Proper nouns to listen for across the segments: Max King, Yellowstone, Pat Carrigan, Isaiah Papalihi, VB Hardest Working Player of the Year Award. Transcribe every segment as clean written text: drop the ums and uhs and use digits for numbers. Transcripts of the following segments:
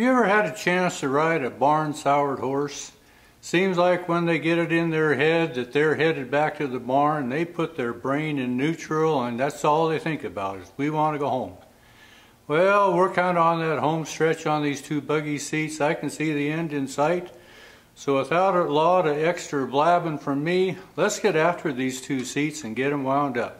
Have you ever had a chance to ride a barn-soured horse? Seems like when they get it in their head that they're headed back to the barn, they put their brain in neutral and that's all they think about is we want to go home. Well, we're kind of on that home stretch on these two buggy seats. I can see the end in sight. So without a lot of extra blabbing from me, let's get after these two seats and get them wound up.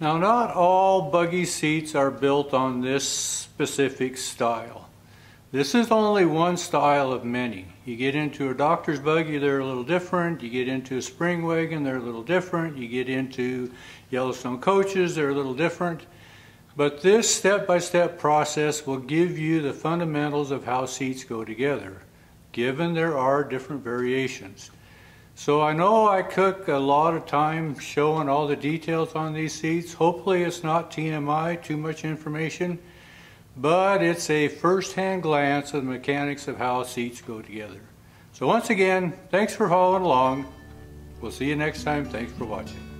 Now, not all buggy seats are built on this specific style. This is only one style of many. You get into a doctor's buggy, they're a little different. You get into a spring wagon, they're a little different. You get into Yellowstone coaches, they're a little different. But this step-by-step process will give you the fundamentals of how seats go together, given there are different variations. So I know I took a lot of time showing all the details on these seats. Hopefully it's not TMI, too much information, but it's a first-hand glance of the mechanics of how seats go together. So once again, thanks for following along. We'll see you next time. Thanks for watching.